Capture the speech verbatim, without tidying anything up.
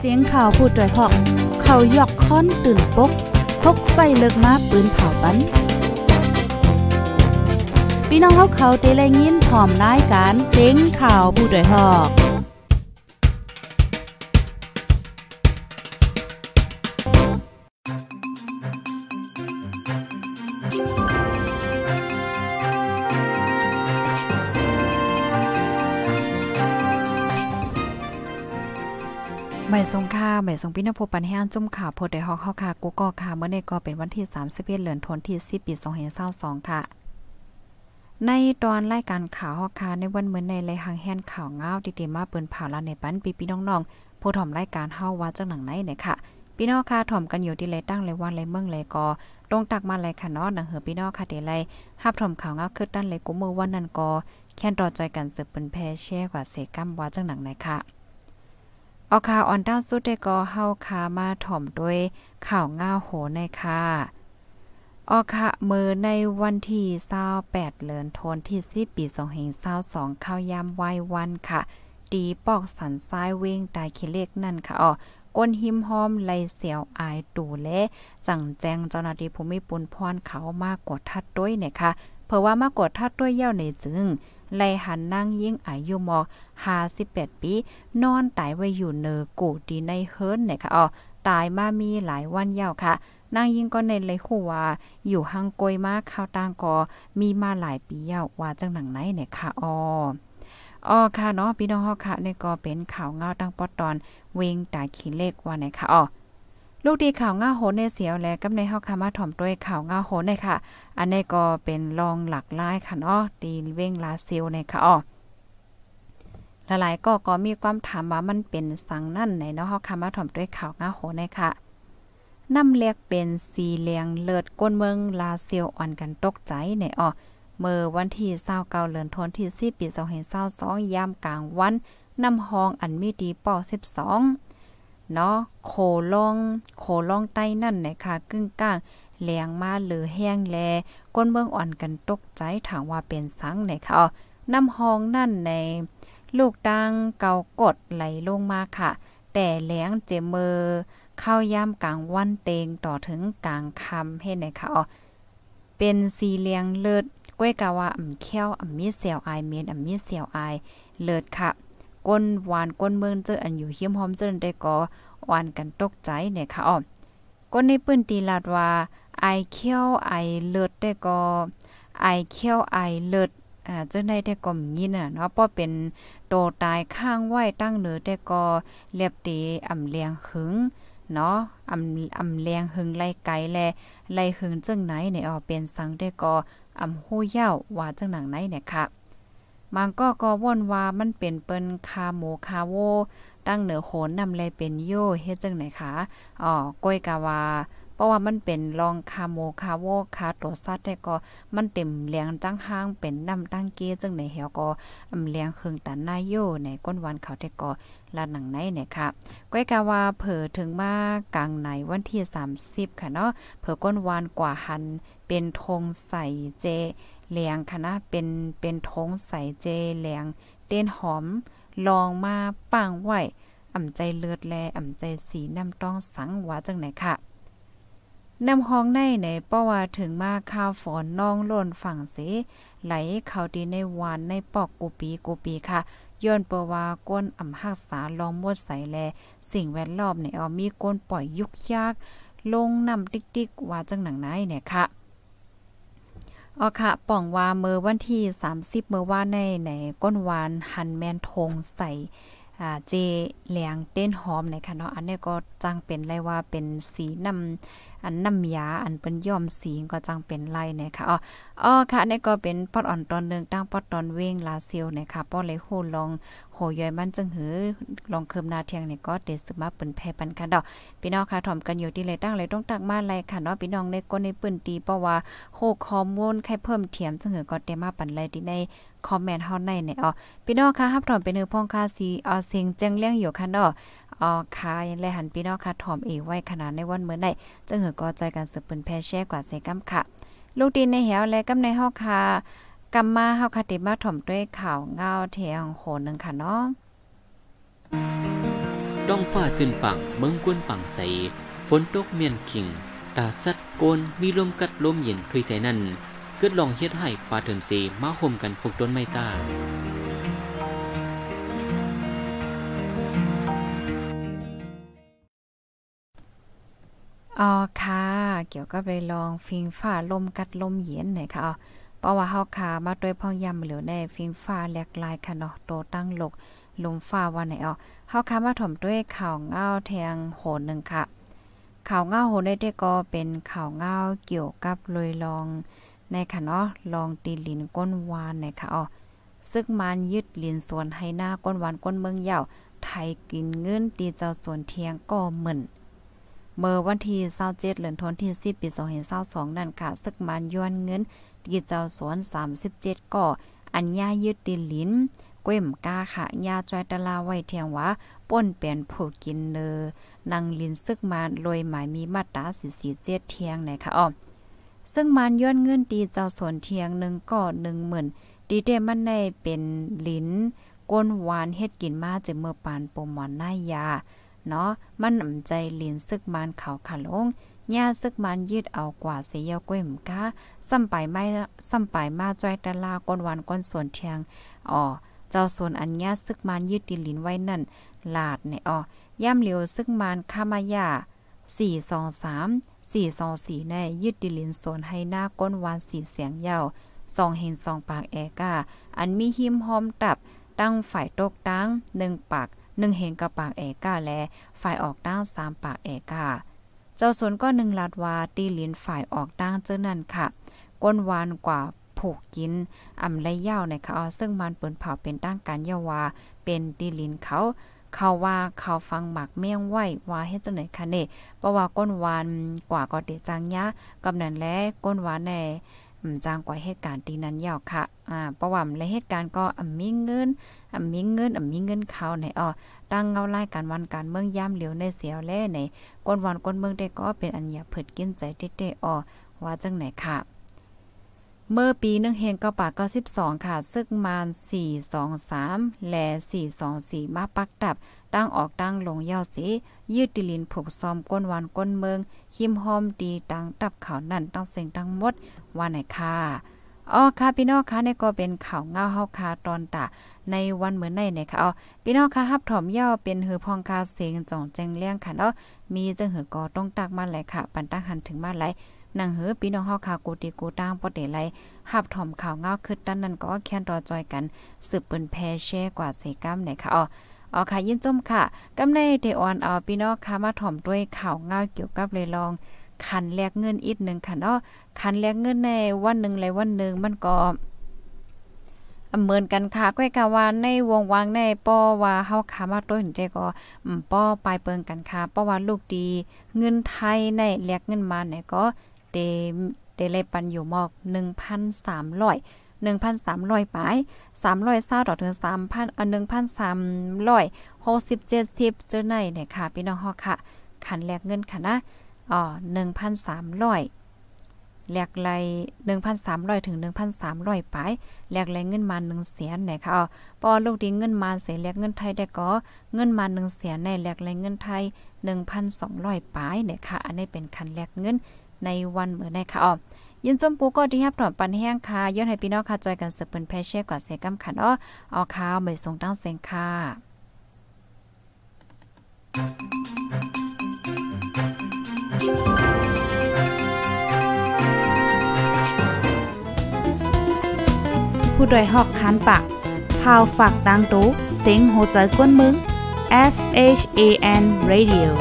เสียงข่าวพูดด้วยหอกเขายกค้อนตื่นปกพกไส้เลิกมาปืนเผาปันพี่น้องเขาเขาได้แลยินพร้อมรายการเสียงข่าวพูดด้วยหอกใหม่ทรงค่าใหม่ทรงพี่น้องผู้ปันให้อ่านจุ่มข่าวโพดได้ฮอกเข้าค่ะกูก็ค่ะเมื่อในก็เป็นวันที่สามสิบเอ็ดเดือนธันวาคมปีสองพันยี่สิบสองค่ะในตอนรายการข่าวฮอกค่ะในวันเหมือนในไล่หางแฮนข่าวง้าวติเตมาเปิ้นผ่าละในปันปีพี่น้องๆผู้ถ่อมรายการเฮาว่าจังหนังไหนเนี่ยค่ะพี่น้องค่ะถ่อมกันอยู่ที่ไล่ตั้งไล่วันไล่เมืองไล่กอตรงตักมาไล่ค่ะเนาะหนังเฮอพี่น้องค่ะที่ไล่ฮับถ่อมข่าวง้าวขึ้นด้านไล่กูมือวันนั้นกอแค่นต่อจอยกันสืบเปิ้นแพแช่กว่าเสกัมว่าจังหนังไหนค่ะเอาข่าวอ่อนด้าวสุดได้ก็เฮาขามาถ่อมด้วยข่าวง่าโหในค่ะออค่ะมือในวันที่ยี่สิบแปดเดือนธันวาคมปีสองพันยี่สิบสองข้าวยามไหว้วันค่ะตีปอกสันซ้ายเว้งตายขี้เล็กนั่นค่ะอ๋อก้นหิมหอมไหลเสียวอายตู่และจังแจงเจ้าหน้าที่ภูมิปุนพรเขามากกว่าทัดด้วยเนี่ยค่ะเพราะว่ามากกว่าทัดด้วยเย้าในจึงไลหันนั่งยิ่งอายุหมอกห้าสิบแปดปีนอนตายไว้อยู่เนอกูดีในเฮิร์นเนี่ยค่ะอ๋อตายมามีหลายวันยาวค่ะนั่งยิ่งก็ในเลยหัวอยู่ห้างกวยมากข้าวต่างก็มีมาหลายปียาวว่าจังหนังไหนเนี่ยค่ะอ๋ออ๋อค่ะเนาะพี่น้องค่ะในก็เป็นข่าวเงาตั้งปอตอนเวงตาขี้เล็กว่าเนี่ยค่ะอ๋อลูกดีข่าวง่าโหในเสียวและกำในเฮาคามาถ่อมด้วยข่าวง่าโหนเลยค่ะอันนี้ก็เป็นรองหลักหลายค่ะเนาะตีเว้งลาซิลในค่ะอ๋อหลายๆก็ก็มีความถามว่ามันเป็นสังนั่นในเนาะเฮาคามาถ่อมด้วยข่าวง่าโหนเลยค่ะน้ำเลียกเป็นสีเหลียงเลิศก้นเมืองลาซิลอ่อนกันตกใจในอ๋อเมื่อวันที่ยี่สิบเก้าเดือนธันวาคมปีสองพันยี่สิบสองยามกลางวันน้ำหองอันมีดีป.สิบสองเนาะโคลองโคลองใต้นั่นนะคะกึ่งกลางแหลงมาหรือแห้งแลก้นเมืองอ่อนกันตกใจถามว่าเป็นสังไหนคะอ๋อน้ำหองนั่นในลูกดังเกากดไหลลงมาค่ะแต่แหลงเจมือเข้ายามกลางวันเตงต่อถึงกลางค่ำให้ไหนคะอ๋อเป็นสีเหลียงเลิศก้วยกะว่าอ่ำแค้วอ่ำมีเสียวอายเมียนอ่ำมีเสียวอายเลิศค่ะก้นหวานก้นเมืองเจออันอยู่เฮี้ยมหอมเจอได้ก่อหวานกันตกใจเนี่ยค่ะอ๋อก้นในปื้นตีลาดว่าไอเขี้ยวไอเลิศได้ก่อไอเขี้ยวไอเลิศอ่าเจอได้ได้ก่อมงี้น่ะเนาะเพราะเป็นโตตายข้างไหวตั้งเหนือได้ก่อเรียบตีอ่ำเลียงหึงเนาะอ่ำอ่ำเลียงหึงไล่ไกลแลไล่หึงจังไหนเนี่ยอ๋อเป็นสังได้ก่ออ่ำหู้เย้าว่าจังหนังไหนเนี่ยค่ะบางก็ก็ว่นว่ามันเป็นเปิ้นคาโมคาโวตั้งเหนือโหนนำเลยเป็นโยเฮ็ดจังไหนคะอ๋อก้อยกะว่าเพราะว่ามันเป็นรองคาโมคาโวคาตัวซัดแต่ก็มันเต็มเลียงจังห้างเป็นน้ำตั้งเกจังไหนเฮาก็อำเลียงเครื่องตันนายโยในก้นวันเขาแต่ก็ละหนังไหนเนี่ยค่ะก้อยกะว่าเผอถึงมากลางในวันที่สามสิบค่ะเนาะเผอก้นวันกว่าหันเป็นธงใส่เจแหลงค่ะนะเป็นเป็นท้องใสเจแหลงเต้นหอมลองมาปังไหวอ่ำใจเลือดแลอ่ำใจสีน้ำต้องสังหวาจังไหนค่ะน้ำห้องในในเพราะว่าถึงมาข้าวฝอนน้องล่นฝั่งเสไหลเขาดีในวานในปอกกูปีกูปีค่ะย้อนเปว่าก้นอ่ำหักษาลองมดใสแลสิ่งแวดล้อมในเอามีก้นปล่อยยุกยากลงน้ำติ๊กติ๊กว่าจังหนังไหนเนี่ยค่ะอ๋อค่ะป่องว่าเมื่อวันที่สามสิบเมื่อว่าในในก้นวานหันแมนทงใส่อ่าเจแหลงเต้นหอมในค่ะเนาะอันนี้ก็จังเป็นไรว่าเป็นสีน้ำอันน้ำยาอันเป็นย่อมสีก็จังเป็นไรเนี่ยค่ะอ๋ออ๋อค่ะอันนี้ก็เป็นปอดอ่อนตอนหนึ่งตั้งปอดตอนเว้งลาซิลเนี่ยค่ะป้อเลยโหลองโหยอยมันจังหือลองเคิมนาเทียงเนี่ยก็เดซึมาเปิ้นแพปันค่ะดอกพี่น้องค่ะถ่อมกันอยู่ที่ไรตั้งไรต้องตักมาไรค่ะเนาะพี่น้องในก้นในปืนตีเพราะว่าโหคอมมูลใครเพิ่มเทียมจังหือก็เดมาปันไรที่ในคอมเมนต์เฮาในเนี่ยอ๋อพี่น้องค่ะฮับถ่อมเป็นเนื้อพ่องค่ะสีอ๋อเสียงแจ้งเลี้ยงอยู่ค่ะเนาะอ๋อค่ะยังไรหันพี่น้องค่ะถ่อมเอไว้ขนาดในวันเมื่อไหร่จังหือก็จอยกันสืบเปิ้นแพแช่กว่าเซกัมค่ะลูกดินในแหวและกำในเฮาค่ะกรรมมาเฮาคติมาถ่อมด้วยข่าวเงาเทียงโหนึงค่ะเนาะ ดองฟ้าจืนปังเมืองกวนปังใสฝนตกเมียนขิงตาสัดโกนมีลมกัดลมเย็นคุยใจนั่นเกิดลองเฮ็ดให้ป่าเถิมสีมาห่มกันพวกต้นไม้ตาอ๋อค่ะเกี่ยวก็ไปลองฟิงฟ้าลมกัดลมเย็นหน่อยค่ะอ๋อเพราะว่าเฮาค่ะมาด้วยพ่องยำเหลือในฟิงฟ้าแหลกลายค่ะเนาะโตตั้งหลกลมฟ้าวันไหนอ๋อเฮาค่ะมาถ่อมด้วยข่าวเงาแทงโหนหนึ่งค่ะข่าวเงาโหนได้ได้ก็เป็นข่าวเงาเกี่ยวกับลอยลองในค่ะเนาะลองตีลินก้นวานหน่อยค่ะอ๋อซึกมันยึดลินส่วนให้หน้าก้นวานก้นเมืองเหย่าไทยกินเงินตีเจ้าส่วนเทียงก็เหมือนเมื่อวันที่ยี่สิบเจ็ดเดือนธันวาคมที่สิบปีสองพันยี่สิบสองนั่นค่ะซึกมันย้อนเงินกิจเจ้าสวนสามสิบเจ็ดก่ออันย่ายืดตีลิ้นเก้มกาค่ะย่าจอยตะลาไว้เทียงว่าป่นเปลี่ยนผู้กินเนอนางลิ้นซึกมันลอยหมายมีมาตราสี่สิบเจ็ดเทียงไหนค่ะอ๋อซึ่งมันย้อนเงินตีเจ้าสวนเทียงหนึ่งก่อหนึ่งหมื่นดีเดมันได้เป็นลิ้นก้นหวานเฮ็ดกินมาจะเมื่อปานปมหวานหน้ายาเนาะมันหนำใจลิ้นซึกมันเขาขาลงย่าซึกมันยืดเอากว่าเสียก้วยมกะซ้ำไปไม่ซ้ำไปมาจ้อยตะลาก้นหวานก้นสวนเทียงอ๋อเจ้าสวนอันย่าซึกมันยืดตีลิ้นไว้นั่นลาดในอ๋อย่ำเหลียวซึกมันข้ามายาสี่สองสามสี่สองสี่แน่ยืดดิลินโซนให้หน้าก้นวานสีเสียงยาวสองเห็นสองปากแอกาอันมีหิมหอมตับตั้งฝ่ายตกตั้งหนึ่งปากหนึ่งเห็นกับปากแอกาและฝ่ายออกตั้งสามปากแอกาเจ้าสนก็หนึ่งลาดวาตีลินฝ่ายออกตั้งเจ้านั่นค่ะก้นวานกว่าผูกกินอ่ำไรยาวในค่ะอ๋อซึ่งมันเปิ่นเผาเป็นตั้งการยาวาเป็นตีลินเขาเขาว่าเขาฟังหมักเมี่ยงไหวว่าเฮ็ดจังไหนคะเน่เพราะว่าก้นหวานกว่าก็เดจังยะกำนันและก้นหวานแน่อืมจังกว่าเหตุการณ์ตีนั้นยาวค่ะอ่าเพราะว่าและเหตุการณ์ก็อ่ำมีเงินอ่ำมีเงินอ่ำมีเงินเขาในอ๋อตั้งเงาไล่การวันการเมืองย่ำเหลียวในเสียวแล่ในก้นหวานก้นเมืองได้ก็เป็นอันอย่าเผิดกินใจเต้ๆอ๋อว่าจังไหนค่ะเมื่อปีหนึ่งเฮงเก้าปากเก้าสิบสองค่ะซึกมันสี่สองสามและสี่สองสี่มาปักดับตั้งออกตั้งลงเย้าสียืดติลินผูกซ้อมก้นวันก้นเมืองหิมหอมดีตั้งตับข่าวนั่นตั้งเสียงตั้งมดว่าไหนค่ะอ๋อค่ะพี่น้องค่ะนี่ก็เป็นข่าวเงาเฮาคาตอนตะในวันเหมือนในเนี่ยค่ะอ๋อพี่น้องค่ะฮับถอมเย้าเป็นหือพองคาเสียงจ่องแจงเลี้ยงค่ะเนาะมีจังหือก็ต้องตักมาไหลค่ะปันตั้งหันถึงมาไหลนางเฮอพี่น้องเฮาค่ะกูติกูตั้งบ่ได้ไหลหับถ่อมข่าวเงาคึดตั้นนั้นก็แค่นรอจอยกันสืบเปิ้นแพแชร์กว่าเสกรรมไหนค่ะอ๋ออ๋อค่ะยินจมค่ะกำในเดออนเอาพี่น้องค่ะมาถ่อมด้วยข่าวเงาเกี่ยวกับเลยลองคันแลกเงินอีกนึงค่ะเนาะคันแลกเงินในวันนึงหลายวันนึงมันก็เหมือนกันค่ะก้อยกะว่าในวงวางในป้อว่าเฮาค่ะมาต้นได้ก็ป้อปลายเปิงกันค่ะเพราะว่าลูกดีเงินไทยในแลกเงินมาไหนก็เดเดเลยปันอยู่หมอก หนึ่งพันสามร้อย หนึ่งพันสามร้อย ปลายสามร้อยยี่สิบต่อถึง สามพัน เอ่อ หนึ่งพันสามร้อยหกสิบเจ็ด สิบเจอไหนเนี่ยค่ะพี่น้องเฮาค่ะคันแลกเงินค่ะนะอ๋อ หนึ่งพันสามร้อย แลกไหล หนึ่งพันสามร้อย ถึง หนึ่งพันสามร้อย ปลายแลกไหลเงินมา หนึ่งแสน เนี่ยค่ะอ๋อพอลูกดีเงินมาเสียแลกเงินไทยได้ก็เงินมา หนึ่งแสน ในแลกไหลเงินไทย หนึ่งพันสองร้อย ปลายเนี่ยค่ะอันนี้เป็นคันแลกเงินในวันเหมือนในค่ะอ๋อยินจมปูก็ที่ฮับถอมปันแห้งค่ะย้อนให้พี่น้องค่ะจอยกันสืบเป็นแพชเช่กว่าเสกำขันอ้อเอาข้าวไม่ทรงตั้งเสียงค่ะผู้โดยหอกคันปากพาวฝากดังตู้เสียงโหใจกวนมึง เอส เอช เอ เอ็น Radio